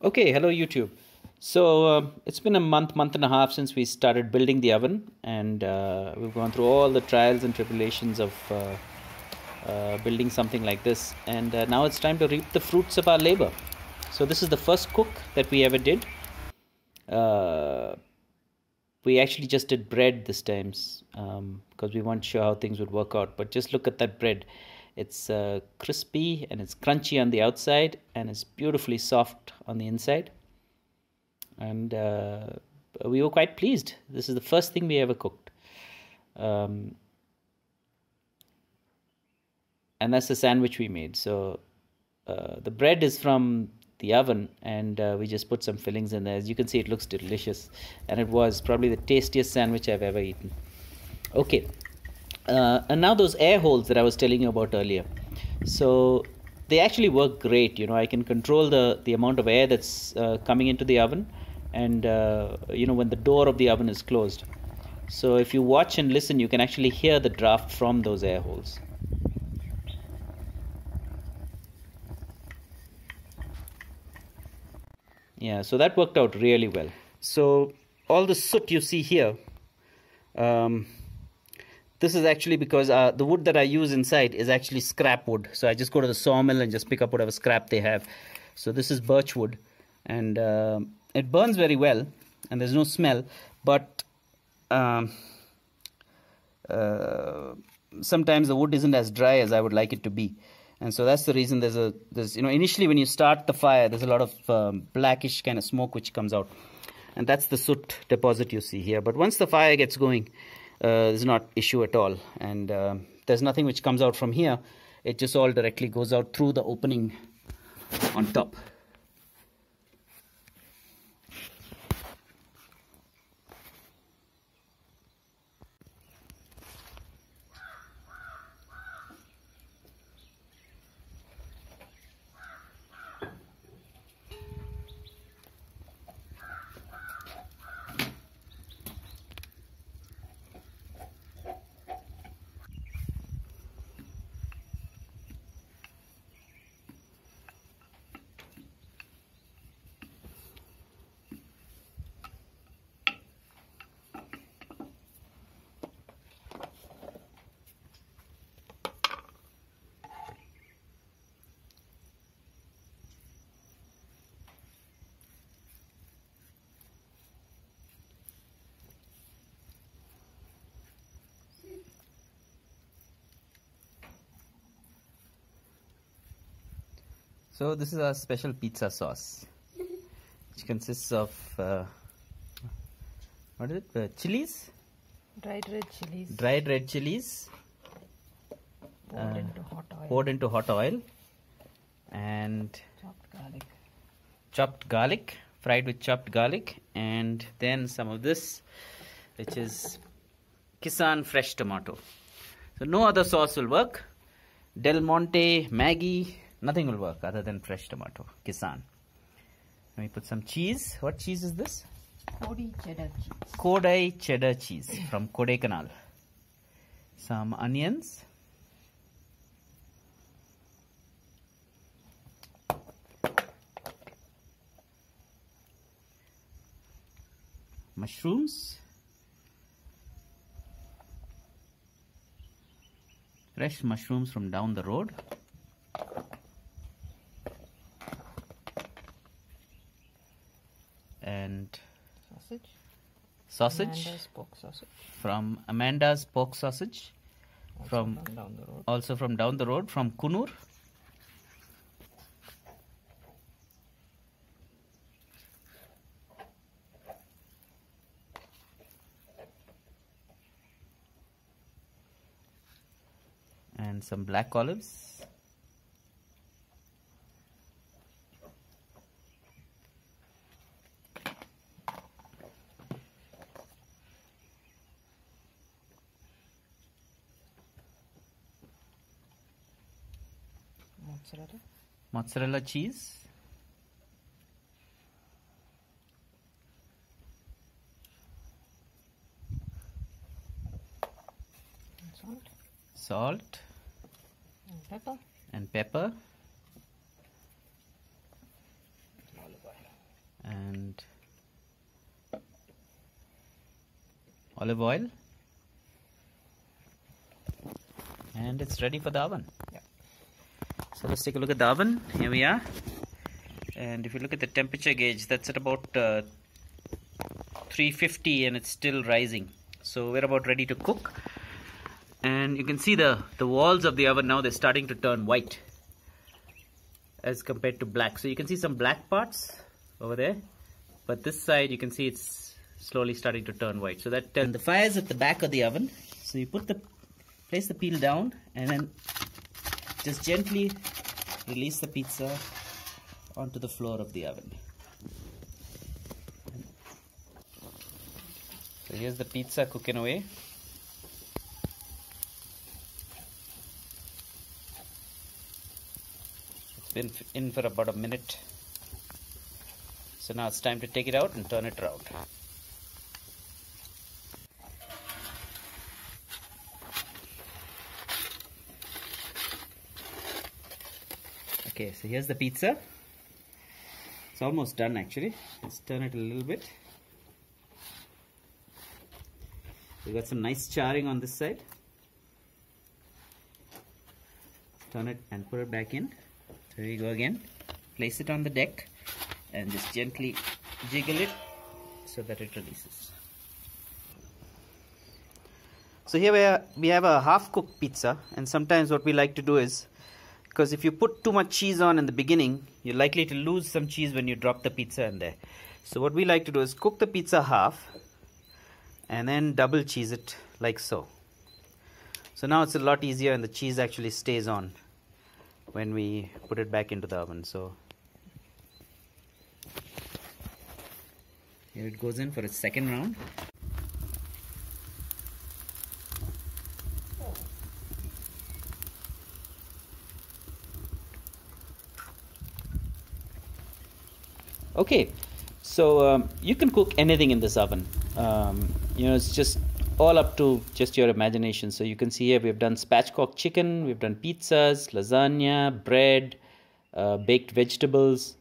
Okay, hello YouTube. So it's been a month and a half since we started building the oven, and we've gone through all the trials and tribulations of building something like this, and now it's time to reap the fruits of our labor. So this is the first cook that we ever did. We actually just did bread this time because we weren't sure how things would work out, but just look at that bread. It's crispy and it's crunchy on the outside and it's beautifully soft on the inside. And we were quite pleased. This is the first thing we ever cooked. And that's the sandwich we made. So the bread is from the oven, and we just put some fillings in there. As you can see, it looks delicious. And it was probably the tastiest sandwich I've ever eaten. Okay. And now those air holes that I was telling you about earlier, so they actually work great. You know, I can control the amount of air that's coming into the oven, and you know, when the door of the oven is closed. So if you watch and listen, you can actually hear the draft from those air holes. Yeah, so that worked out really well. So all the soot you see here, this is actually because the wood that I use inside is actually scrap wood. So I just go to the sawmill and just pick up whatever scrap they have. So this is birch wood, and it burns very well, and there's no smell. But sometimes the wood isn't as dry as I would like it to be, and so that's the reason there's you know, initially when you start the fire, there's a lot of blackish kind of smoke which comes out, and that's the soot deposit you see here. But once the fire gets going, there's not an issue at all, and there's nothing which comes out from here. It just all directly goes out through the opening on top. So this is our special pizza sauce, which consists of, what is it, chilies? Dried red chilies. Dried red chilies. Poured into hot oil. Poured into hot oil. And chopped garlic. Chopped garlic, fried with chopped garlic. And then some of this, which is Kissan fresh tomato. So no other sauce will work. Del Monte, Maggie. Nothing will work other than fresh tomato, Kissan. Let me put some cheese. What cheese is this? Kodai cheddar cheese. Kodai cheddar cheese from Kodai Canal. Some onions. Mushrooms. Fresh mushrooms from down the road. And sausage. Sausage. Amanda's pork sausage. From Amanda's pork sausage. Also from down the road. Also from down the road, from Kunur. And some black olives. Mozzarella cheese. And salt. Salt. And pepper. And pepper. Olive oil. olive oil, and it's ready for the oven. Yeah. So let's take a look at the oven. Here we are, and if you look at the temperature gauge, that's at about 350, and it's still rising. So we're about ready to cook, and you can see the walls of the oven now, they're starting to turn white as compared to black. So you can see some black parts over there, but this side you can see it's slowly starting to turn white. So that the fire's at the back of the oven. So you place the peel down, and then just gently release the pizza onto the floor of the oven. So here's the pizza cooking away. It's been in for about a minute. So now it's time to take it out and turn it around. Okay, so here's the pizza. It's almost done actually. Let's turn it a little bit. We've got some nice charring on this side. Turn it and put it back in. There you go again. Place it on the deck and just gently jiggle it so that it releases. So here we have a half-cooked pizza, and sometimes what we like to do is, because if you put too much cheese on in the beginning, you're likely to lose some cheese when you drop the pizza in there. So what we like to do is cook the pizza half and then double cheese it like so. So now it's a lot easier, and the cheese actually stays on when we put it back into the oven. So here it goes in for its second round. Okay, so you can cook anything in this oven. You know, it's just all up to just your imagination. So you can see here we've done spatchcock chicken, we've done pizzas, lasagna, bread, baked vegetables.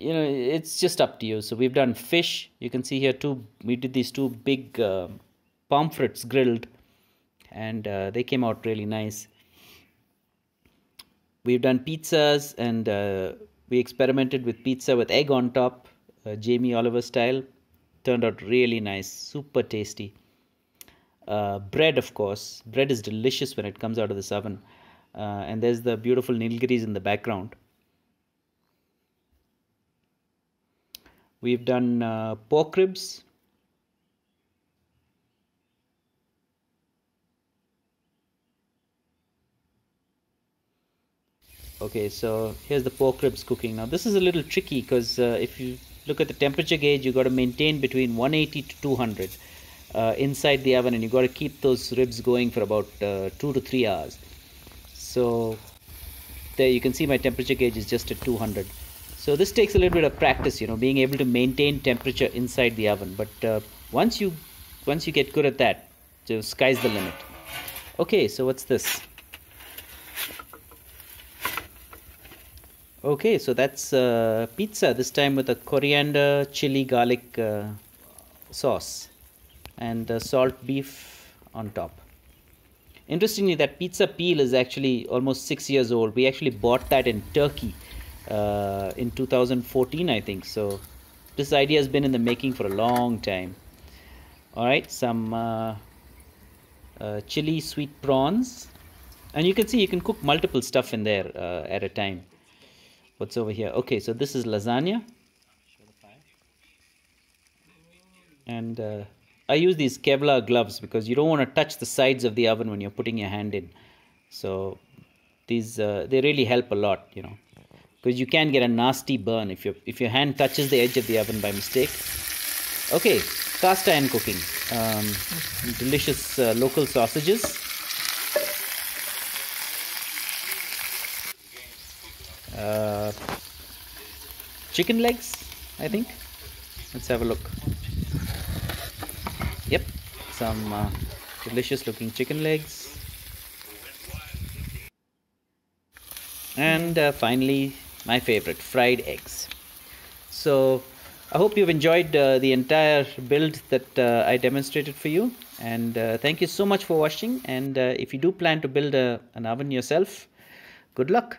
You know, it's just up to you. So we've done fish. You can see here we did these two big pomfrets grilled, and they came out really nice. We've done pizzas, and we experimented with pizza with egg on top, Jamie Oliver style. Turned out really nice, super tasty. Bread, of course. Bread is delicious when it comes out of this oven. And there's the beautiful nilgiris in the background. We've done pork ribs. Okay, so here's the pork ribs cooking. Now this is a little tricky, because if you look at the temperature gauge, you got to maintain between 180 to 200 inside the oven, and you got to keep those ribs going for about 2 to 3 hours. So there you can see my temperature gauge is just at 200. So this takes a little bit of practice, you know, being able to maintain temperature inside the oven. But once you get good at that, the sky's the limit. Okay, so what's this? Okay, so that's pizza, this time with a coriander, chili, garlic sauce, and salt beef on top. Interestingly, that pizza peel is actually almost 6 years old. We actually bought that in Turkey in 2014, I think. So this idea has been in the making for a long time. All right, some chili sweet prawns. And you can see you can cook multiple stuff in there at a time. What's over here? Okay, so this is lasagna. And I use these Kevlar gloves because you don't want to touch the sides of the oven when you're putting your hand in. So these they really help a lot, you know, because you can get a nasty burn if your hand touches the edge of the oven by mistake. Okay, cast iron cooking. Delicious local sausages. Chicken legs, I think. Let's have a look. Yep, some delicious looking chicken legs. And finally, my favorite, fried eggs. So I hope you've enjoyed the entire build that I demonstrated for you, and thank you so much for watching. And if you do plan to build an oven yourself, good luck.